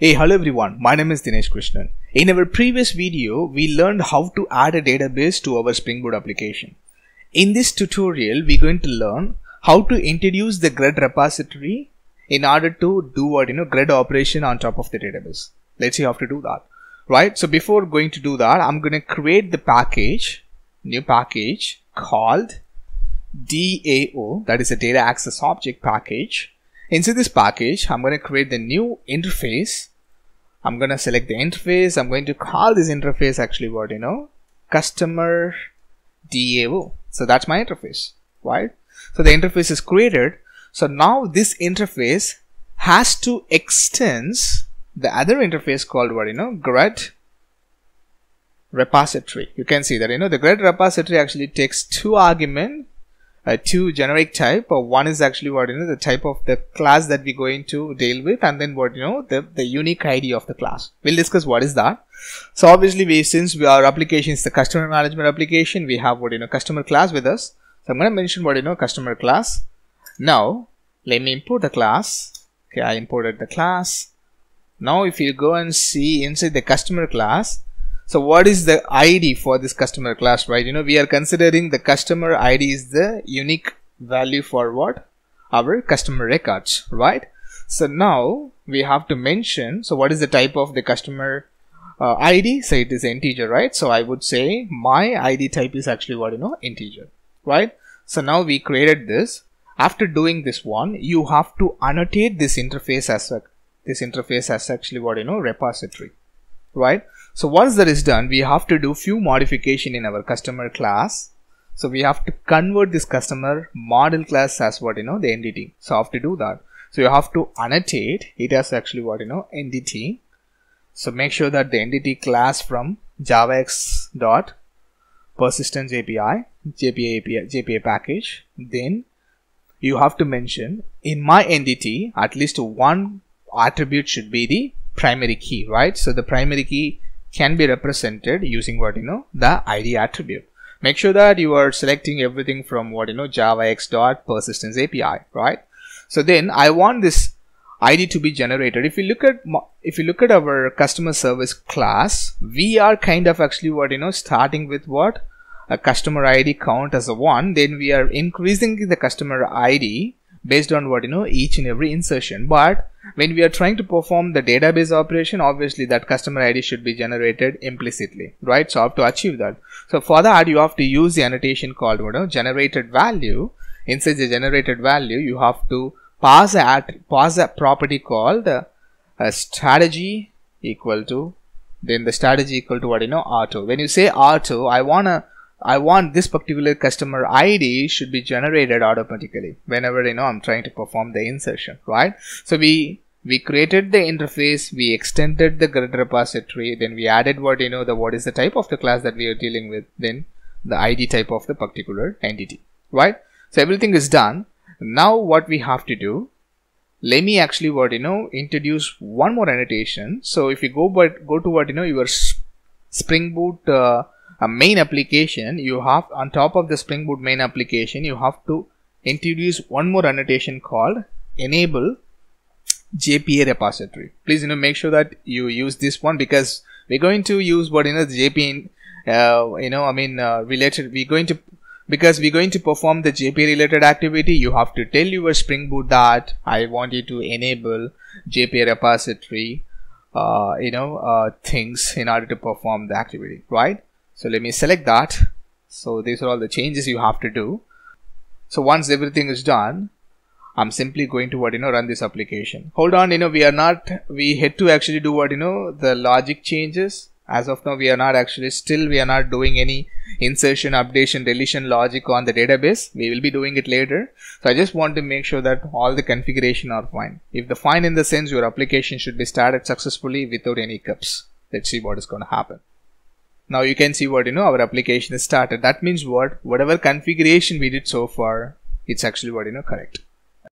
Hey, hello everyone, my name is Dinesh Krishnan. In our previous video, we learned how to add a database to our Spring Boot application. In this tutorial, we're going to learn how to introduce the CRUD repository in order to do what, CRUD operation on top of the database. Let's see how to do that, right? So before going to do that, I'm going to create the package, new package called DAO, that is a data access object package. Inside this package, I'm going to create the new interface. I'm going to select the interface. I'm going to call this interface actually what, customer DAO. So that's my interface, right? So the interface is created. So now this interface has to extend the other interface called what, CRUD repository. You can see that, the CRUD repository actually takes two arguments. Two generic type, or one is actually what the type of the class that we're going to deal with, and then what the unique ID of the class. We'll discuss what is that. So obviously our application is the customer management application, we have what customer class with us. So I'm going to mention what customer class. Now let me import the class. Okay, I imported the class. Now if you go and see inside the customer class. So what is the ID for this customer class, right? We are considering the customer ID is the unique value for what? Our customer records, right? So now we have to mention, so what is the type of the customer ID? So it is integer, right? So I would say my ID type is actually what, integer, right? So now we created this. After doing this one, you have to annotate this interface as actually what, repository, right? So once that is done, we have to do few modification in our customer class. So we have to convert this customer model class as what, the entity. So I have to do that. So you have to annotate it as actually what, entity. So make sure that the entity class from javax.persistence API, JPA package. Then you have to mention in my entity, at least one attribute should be the primary key, right? So the primary key can be represented using what, the ID attribute. Make sure that you are selecting everything from what, javax.persistence API, right? So then I want this ID to be generated. If you look at our customer service class, we are kind of actually what, starting with what, a customer ID count as a 1, then we are increasing the customer ID based on what, each and every insertion. But when we are trying to perform the database operation, obviously that customer ID should be generated implicitly, right? So I have to achieve that. So for that, you have to use the annotation called generated value. Inside the generated value, you have to pass a property called strategy equal to, then the strategy equal to what, auto. When you say auto, I want this particular customer ID should be generated automatically whenever I'm trying to perform the insertion, right? So we created the interface, we extended the CRUD repository, then we added what, what is the type of the class that we are dealing with, then the ID type of the particular entity, right? So everything is done. Now what we have to do, let me actually what, introduce one more annotation. So if you go to what, your Spring Boot a main application, you have on top of the Spring Boot main application, you have to introduce one more annotation called enable JPA repository. Please make sure that you use this one, because we're going to use what, the JPA because we're going to perform the JPA related activity. You have to tell your Spring Boot that I want you to enable JPA repository things in order to perform the activity, right? So let me select that. So these are all the changes you have to do. So once everything is done, I'm simply going to what, run this application. Hold on, we had to actually do what, the logic changes. As of now, we are not doing any insertion, updation, deletion logic on the database. We will be doing it later. So I just want to make sure that all the configuration are fine. If the fine in the sense, your application should be started successfully without any hiccups. Let's see what is going to happen. Now you can see what, our application is started. That means what, whatever configuration we did so far, it's actually what, correct.